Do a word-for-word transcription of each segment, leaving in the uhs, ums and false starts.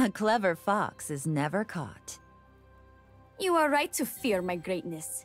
A clever fox is never caught. You are right to fear my greatness.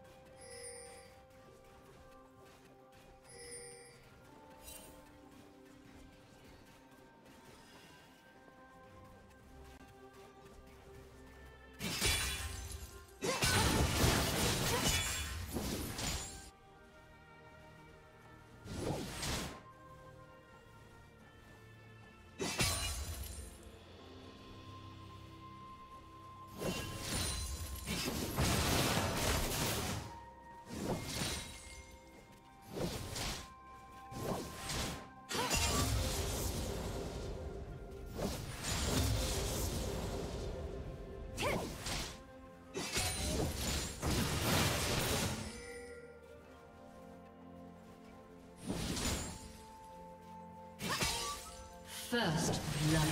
First blood.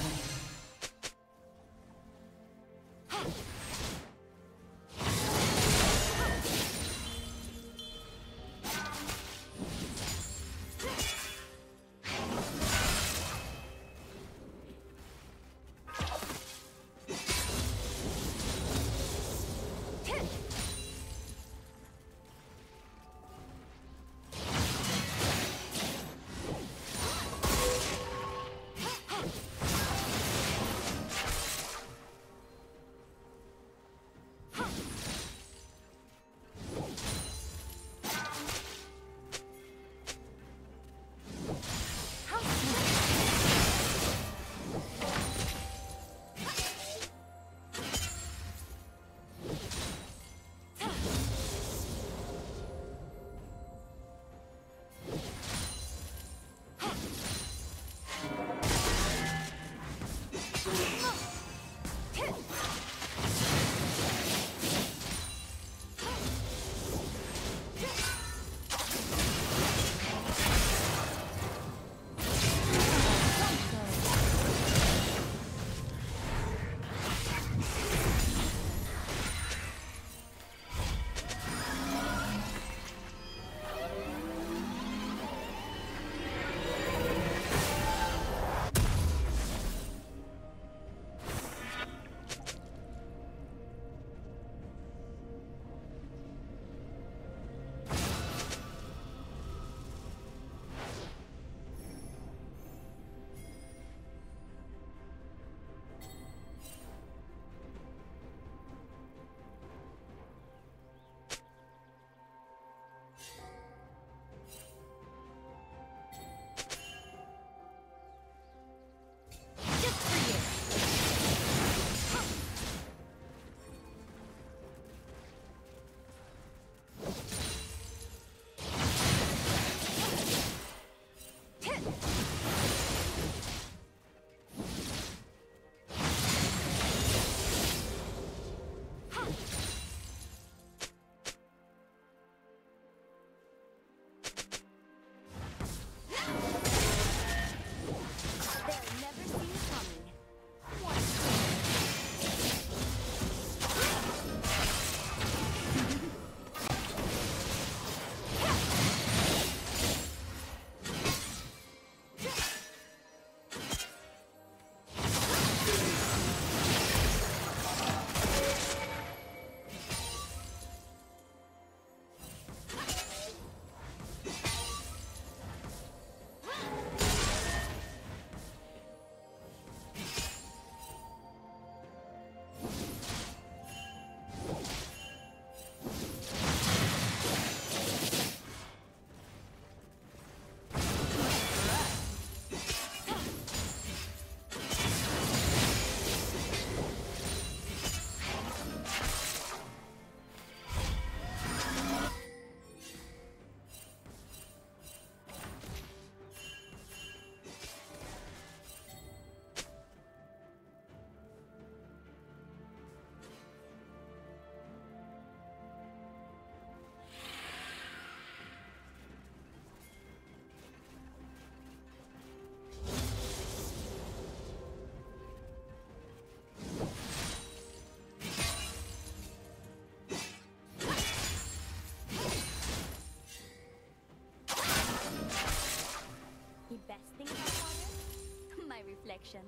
The best thing about water? My reflection.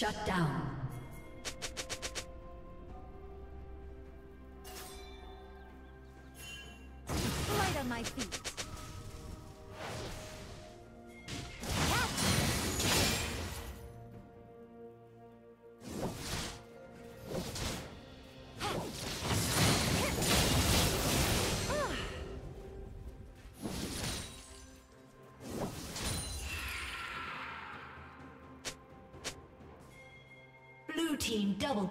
Shut down. Light on my feet. Team double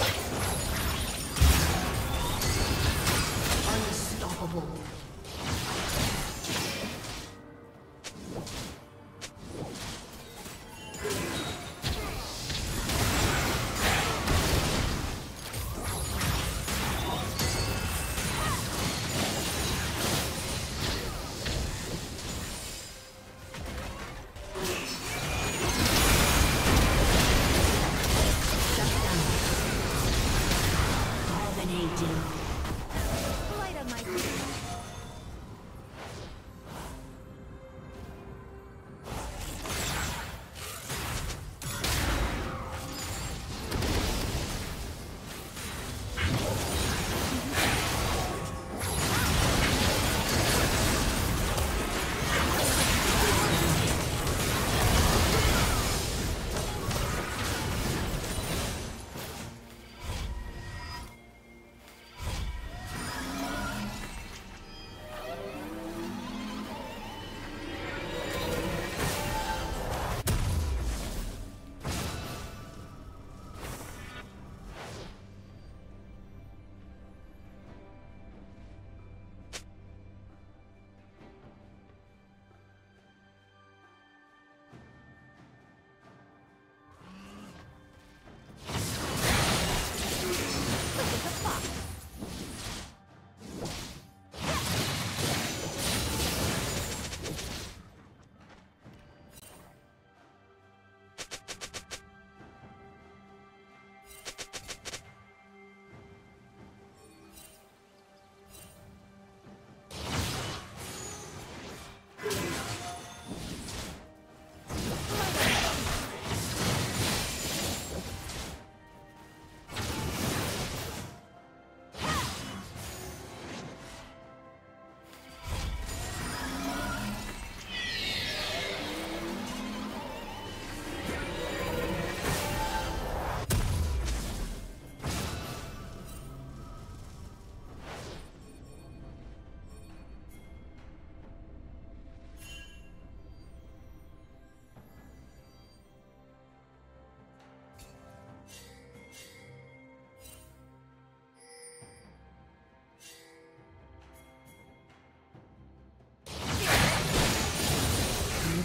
Blue team's turret has been destroyed. Rampage.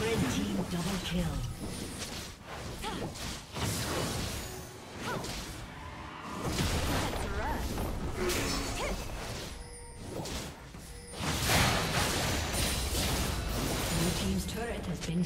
Red team double. Double kill. Been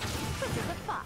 This is a fox.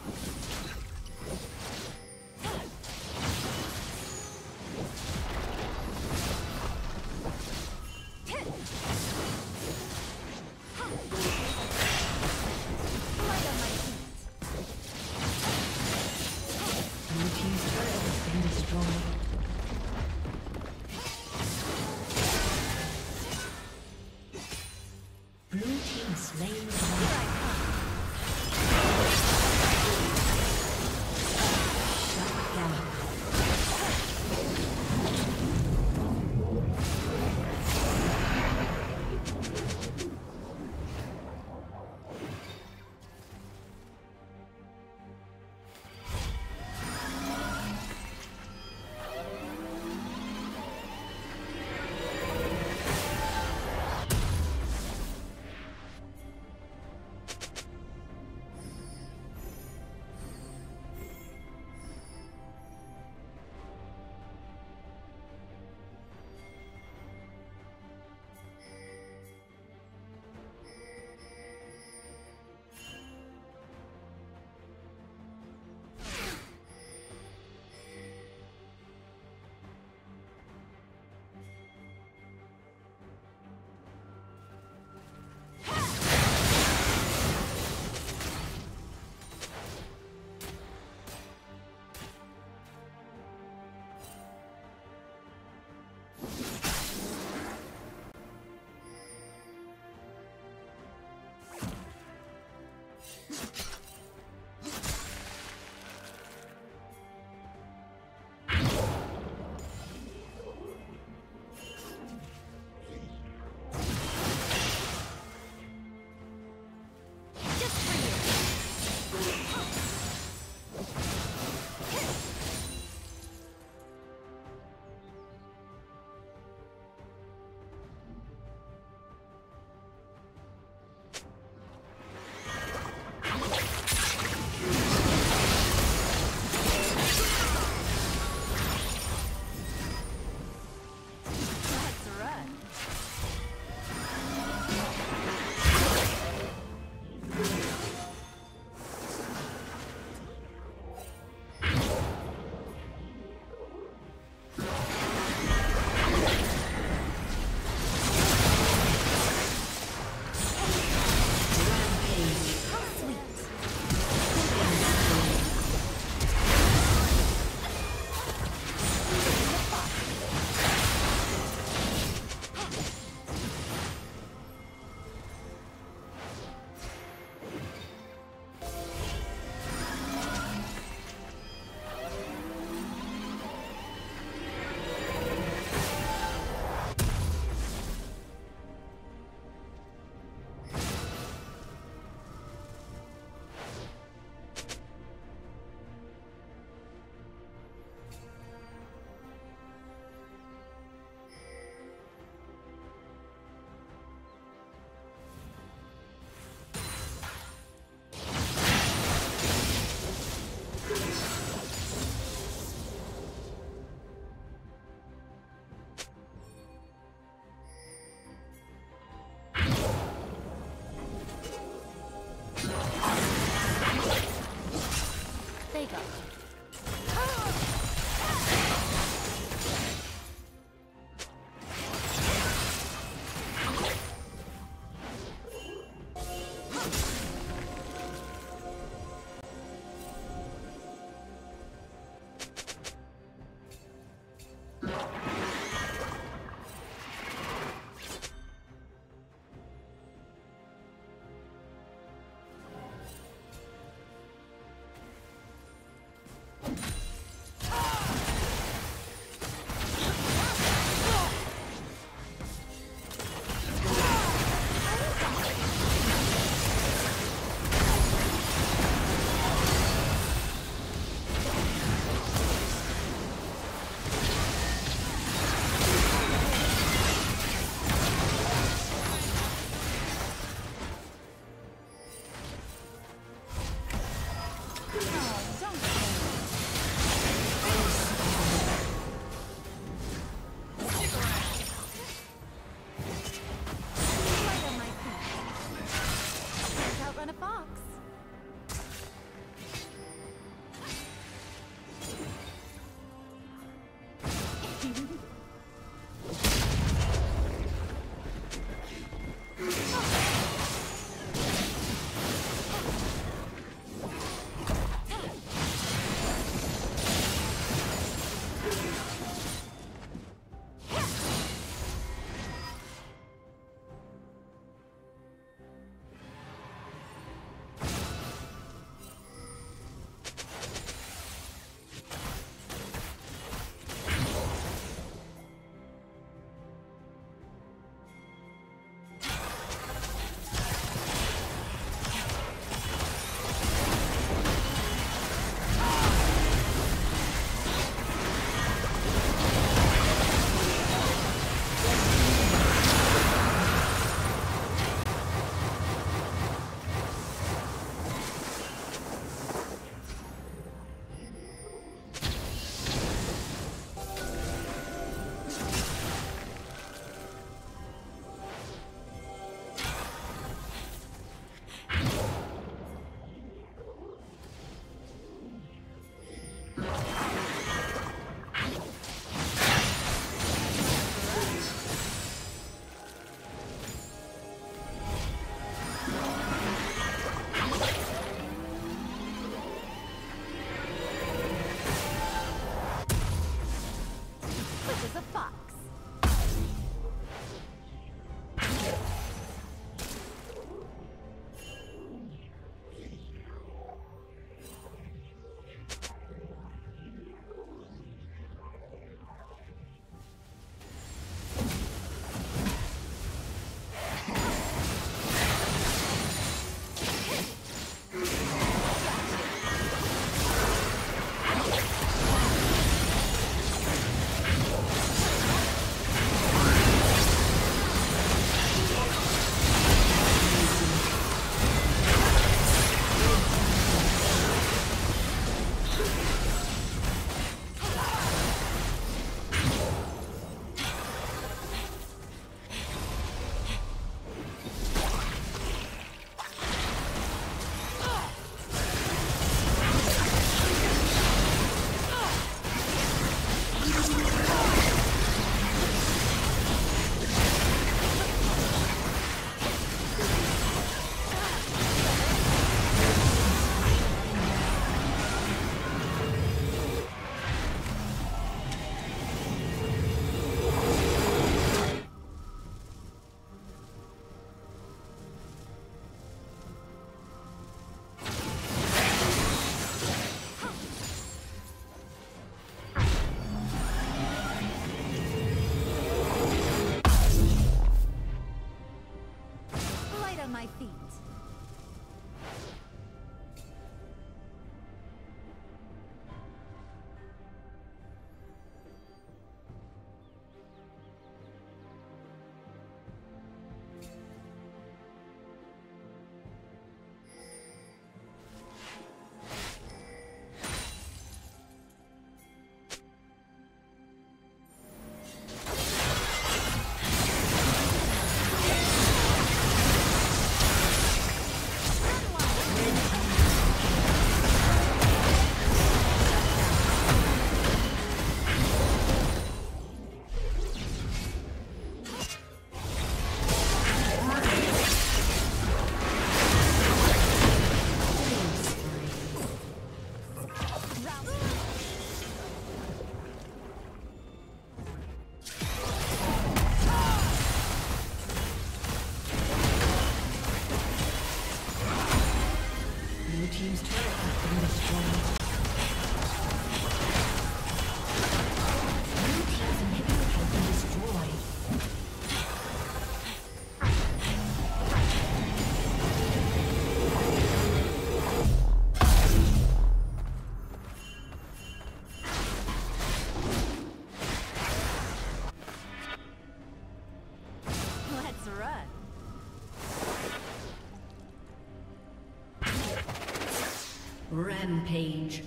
Rampage.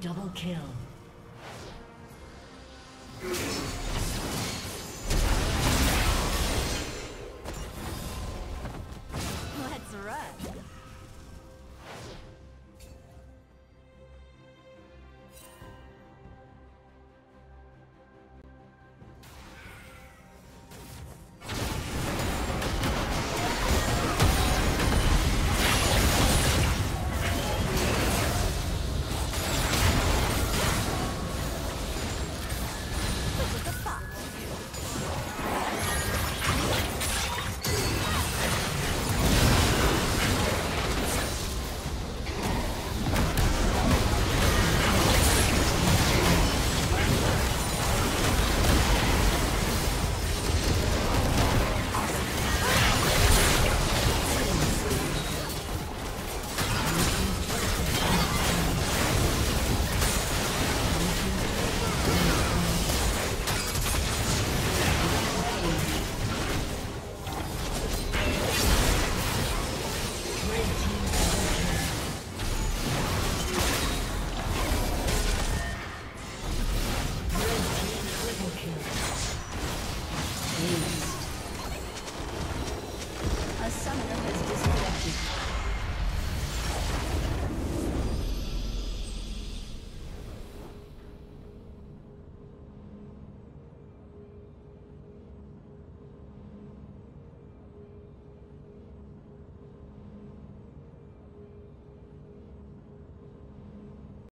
Double kill. Let's run.